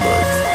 like